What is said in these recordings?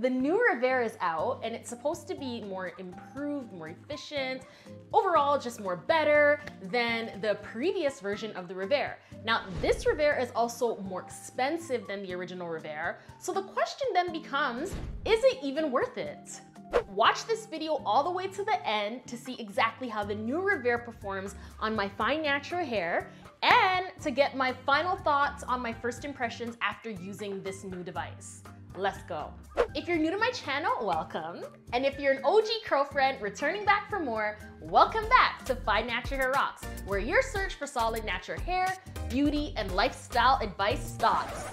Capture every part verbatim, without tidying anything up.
The new RevAir is out and it's supposed to be more improved, more efficient, overall just more better than the previous version of the RevAir. Now this RevAir is also more expensive than the original RevAir, so the question then becomes, is it even worth it? Watch this video all the way to the end to see exactly how the new RevAir performs on my Fine Natural Hair and to get my final thoughts on my first impressions after using this new device. Let's go. If you're new to my channel, welcome. And if you're an O G Curlfriend returning back for more, welcome back to Fine Natural Hair Rocks, where your search for solid natural hair, beauty, and lifestyle advice stops.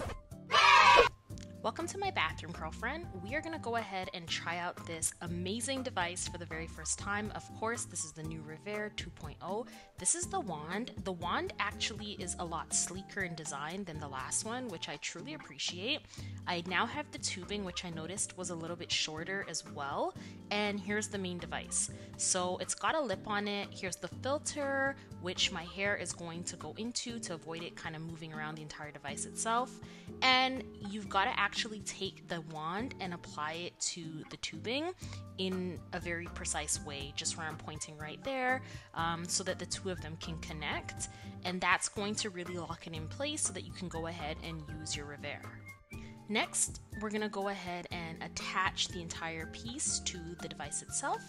Welcome to my bathroom, Curlfriend. We are gonna go ahead and try out this amazing device for the very first time. Of course, this is the new RevAir two point oh. This is the wand. The wand actually is a lot sleeker in design than the last one, which I truly appreciate. I now have the tubing, which I noticed was a little bit shorter as well. And here's the main device. So it's got a lip on it. Here's the filter, which my hair is going to go into to avoid it kind of moving around the entire device itself. And you've got to actually Actually take the wand and apply it to the tubing in a very precise way, just where I'm pointing right there, um, so that the two of them can connect, and that's going to really lock it in place so that you can go ahead and use your RevAir. Next, we're gonna go ahead and attach the entire piece to the device itself,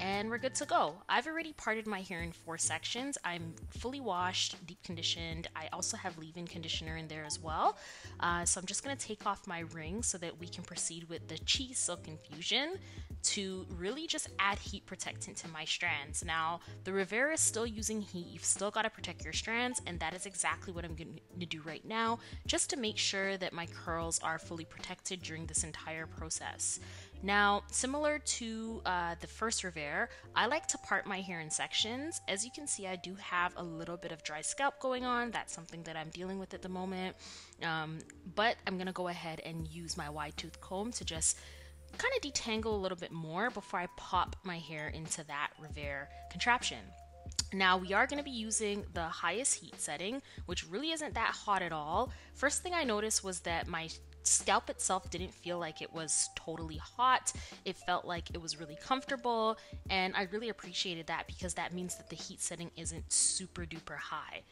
and we're good to go. I've already parted my hair in four sections. I'm fully washed, deep conditioned. I also have leave-in conditioner in there as well. Uh, so I'm just gonna take off my ring so that we can proceed with the Chi Silk Infusion to really just add heat protectant to my strands. Now, the RevAir is still using heat. You've still gotta protect your strands, and that is exactly what I'm gonna do right now, just to make sure that my curls are fully protected during this entire process. Now, similar to uh, the first RevAir, I like to part my hair in sections. As you can see, I do have a little bit of dry scalp going on. That's something that I'm dealing with at the moment. Um, but I'm gonna go ahead and use my wide tooth comb to just kind of detangle a little bit more before I pop my hair into that RevAir contraption. Now we are going to be using the highest heat setting, which really isn't that hot at all. First thing I noticed was that my scalp itself didn't feel like it was totally hot. It felt like it was really comfortable, and I really appreciated that because that means that the heat setting isn't super duper high.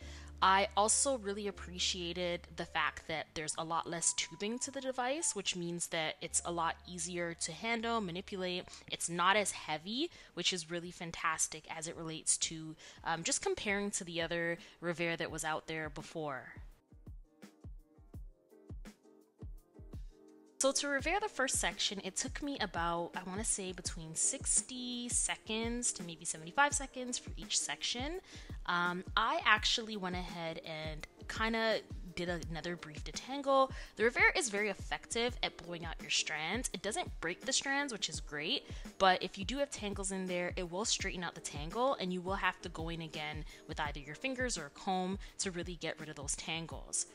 I also really appreciated the fact that there's a lot less tubing to the device, which means that it's a lot easier to handle, manipulate. It's not as heavy, which is really fantastic as it relates to um, just comparing to the other RevAir that was out there before. So to RevAir the first section, it took me about, I want to say between sixty seconds to maybe seventy-five seconds for each section. Um, I actually went ahead and kind of did another brief detangle. The RevAir is very effective at blowing out your strands. It doesn't break the strands, which is great, but if you do have tangles in there, it will straighten out the tangle and you will have to go in again with either your fingers or a comb to really get rid of those tangles.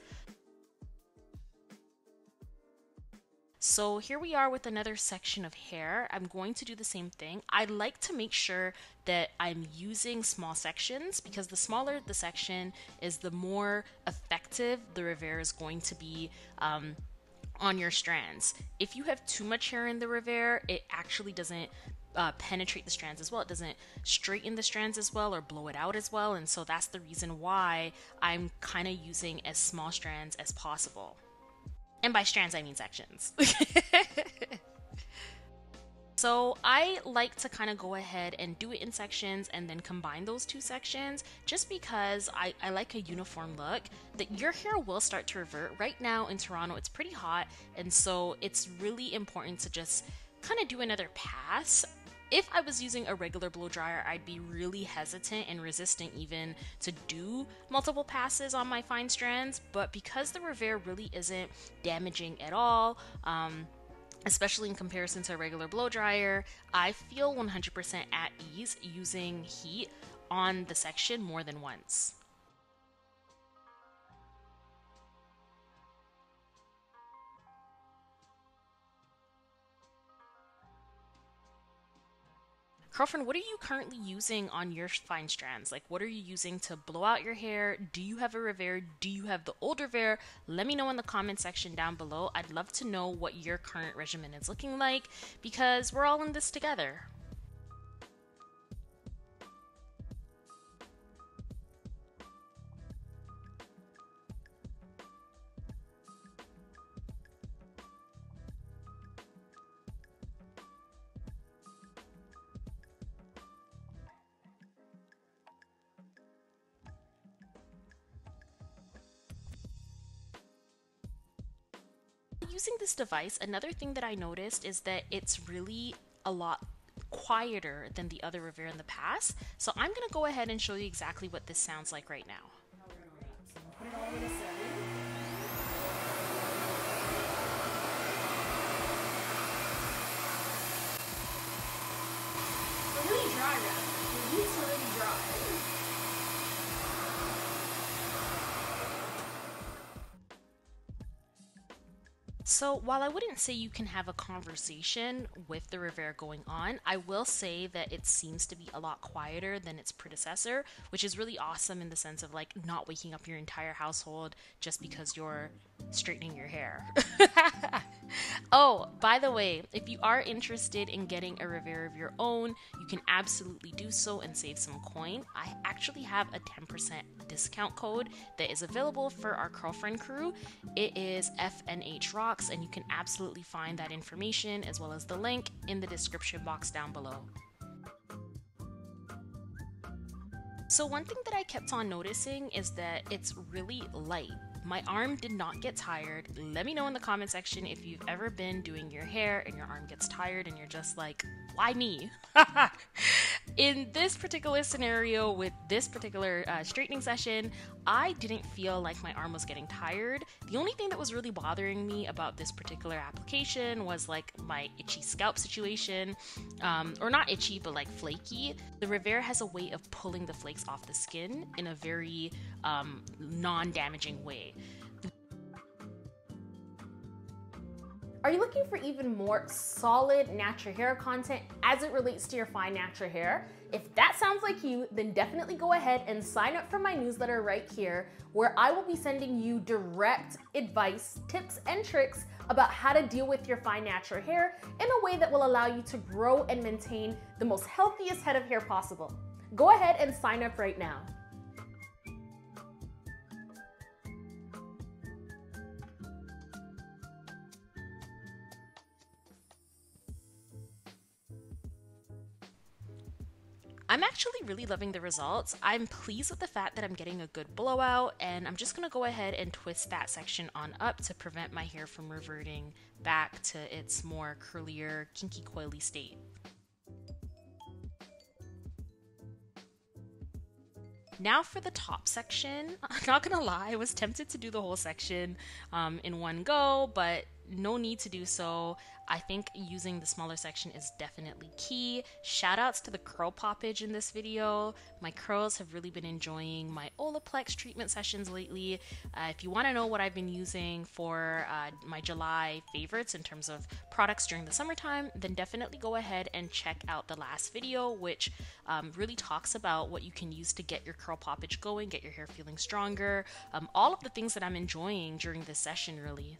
So here we are with another section of hair. I'm going to do the same thing. I like to make sure that I'm using small sections because the smaller the section is, the more effective the RevAir is going to be um, on your strands. If you have too much hair in the RevAir, it actually doesn't Uh, penetrate the strands as well. It doesn't straighten the strands as well or blow it out as well. And so that's the reason why I'm kind of using as small strands as possible. And by strands, I mean sections. So I like to kind of go ahead and do it in sections and then combine those two sections just because I, I like a uniform look. That your hair will start to revert. Right now in Toronto, it's pretty hot. And so it's really important to just kind of do another pass. If I was using a regular blow dryer, I'd be really hesitant and resistant even to do multiple passes on my fine strands, but because the RevAir really isn't damaging at all, um, especially in comparison to a regular blow dryer, I feel one hundred percent at ease using heat on the section more than once. Curlfriend, what are you currently using on your fine strands? Like, what are you using to blow out your hair? Do you have a RevAir? Do you have the old RevAir? Let me know in the comment section down below. I'd love to know what your current regimen is looking like, because we're all in this together. Using this device, another thing that I noticed is that it's really a lot quieter than the other RevAir in the past. So I'm going to go ahead and show you exactly what this sounds like right now. Put it all in a setting. They're really dry now. The roots are really dry. So while I wouldn't say you can have a conversation with the RevAir going on, I will say that it seems to be a lot quieter than its predecessor, which is really awesome in the sense of like not waking up your entire household just because you're straightening your hair. Oh, by the way, if you are interested in getting a RevAir of your own, you can absolutely do so and save some coin. I actually have a ten percent discount code that is available for our Curlfriend Crew. It is F N H Rocks, and you can absolutely find that information as well as the link in the description box down below. So one thing that I kept on noticing is that it's really light. My arm did not get tired. Let me know in the comment section if you've ever been doing your hair and your arm gets tired and you're just like, why me? In this particular scenario with this particular uh, straightening session, I didn't feel like my arm was getting tired. The only thing that was really bothering me about this particular application was like my itchy scalp situation, um, or not itchy, but like flaky. The RevAir has a way of pulling the flakes off the skin in a very um, non-damaging way. Are you looking for even more solid natural hair content as it relates to your fine natural hair? If that sounds like you, then definitely go ahead and sign up for my newsletter right here, where I will be sending you direct advice, tips, and tricks about how to deal with your fine natural hair in a way that will allow you to grow and maintain the most healthiest head of hair possible. Go ahead and sign up right now. I'm actually really loving the results. I'm pleased with the fact that I'm getting a good blowout, and I'm just gonna go ahead and twist that section on up to prevent my hair from reverting back to its more curlier, kinky, coily state. Now for the top section. I'm not gonna lie, I was tempted to do the whole section um, in one go, but no need to do so. I think using the smaller section is definitely key. Shout outs to the curl poppage in this video. My curls have really been enjoying my Olaplex treatment sessions lately. Uh, if you want to know what I've been using for uh, my July favorites in terms of products during the summertime, then definitely go ahead and check out the last video, which um, really talks about what you can use to get your curl poppage going, get your hair feeling stronger, um, all of the things that I'm enjoying during this session really.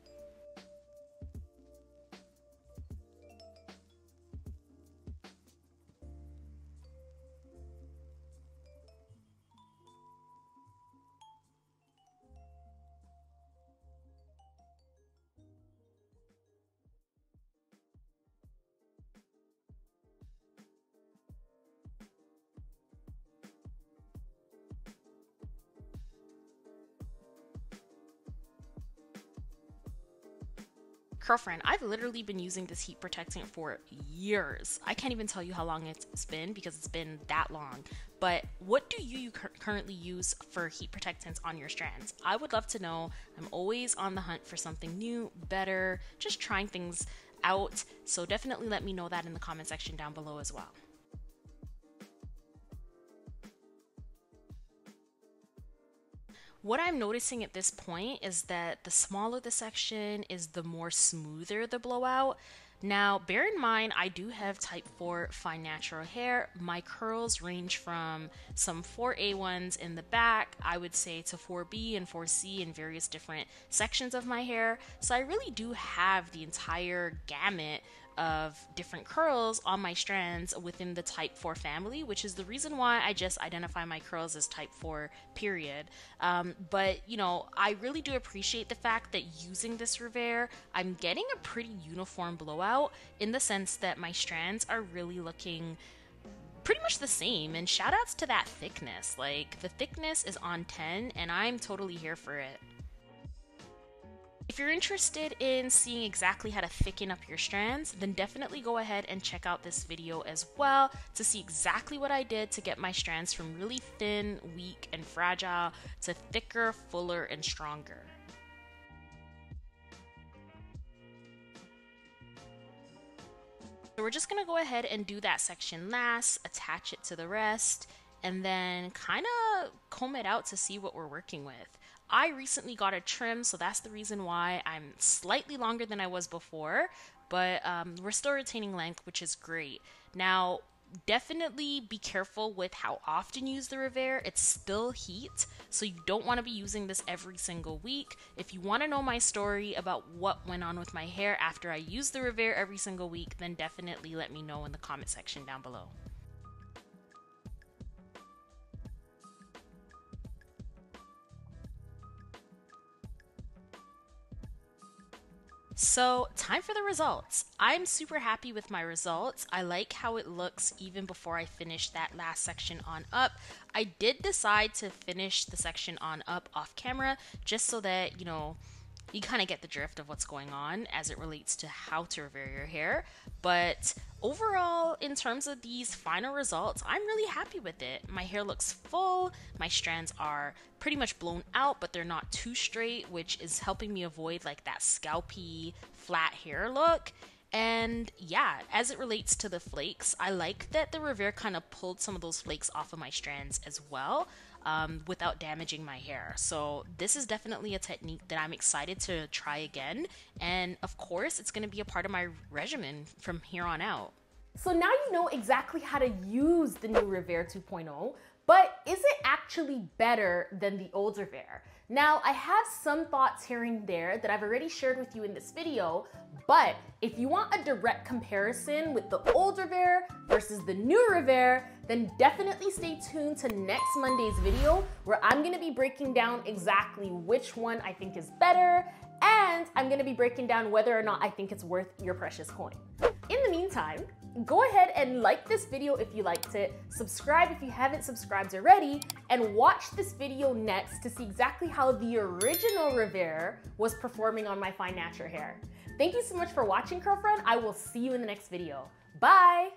Curlfriend, I've literally been using this heat protectant for years. I can't even tell you how long it's been because it's been that long. But what do you currently use for heat protectants on your strands? I would love to know. I'm always on the hunt for something new, better, just trying things out. So definitely let me know that in the comment section down below as well. What I'm noticing at this point is that the smaller the section is, the more smoother the blowout. Now, bear in mind, I do have type four fine natural hair. My curls range from some four A ones in the back, I would say, to four B and four C in various different sections of my hair. So I really do have the entire gamut of different curls on my strands within the type four family, which is the reason why I just identify my curls as type four, period. Um, but, you know, I really do appreciate the fact that using this RevAir, I'm getting a pretty uniform blowout in the sense that my strands are really looking pretty much the same, and shout outs to that thickness. Like, the thickness is on ten and I'm totally here for it. If you're interested in seeing exactly how to thicken up your strands, then definitely go ahead and check out this video as well to see exactly what I did to get my strands from really thin, weak, and fragile to thicker, fuller, and stronger. So we're just gonna go ahead and do that section last, attach it to the rest, and then kind of comb it out to see what we're working with. I recently got a trim, so that's the reason why I'm slightly longer than I was before, but um, we're still retaining length, which is great. Now, definitely be careful with how often you use the RevAir. It's still heat, so you don't want to be using this every single week. If you want to know my story about what went on with my hair after I used the RevAir every single week, then definitely let me know in the comment section down below. So, time for the results. I'm super happy with my results. I like how it looks even before I finish that last section on up. I did decide to finish the section on up off camera just so that, you know, you kind of get the drift of what's going on as it relates to how to RevAir your hair. But overall, in terms of these final results, I'm really happy with it. My hair looks full, my strands are pretty much blown out, but they're not too straight, which is helping me avoid like that scalpy, flat hair look. And yeah, as it relates to the flakes, I like that the RevAir kind of pulled some of those flakes off of my strands as well. Um, without damaging my hair. So this is definitely a technique that I'm excited to try again, and of course it's going to be a part of my regimen from here on out. So now you know exactly how to use the new RevAir two point oh, but is it actually better than the old RevAir? Now, I have some thoughts here and there that I've already shared with you in this video, but if you want a direct comparison with the old RevAir versus the new RevAir, then definitely stay tuned to next Monday's video, where I'm gonna be breaking down exactly which one I think is better, and I'm gonna be breaking down whether or not I think it's worth your precious coin. In the meantime, go ahead and like this video if you liked it, subscribe if you haven't subscribed already, and watch this video next to see exactly how the original RevAir was performing on my fine natural hair. Thank you so much for watching, Curlfriend. I will see you in the next video. Bye!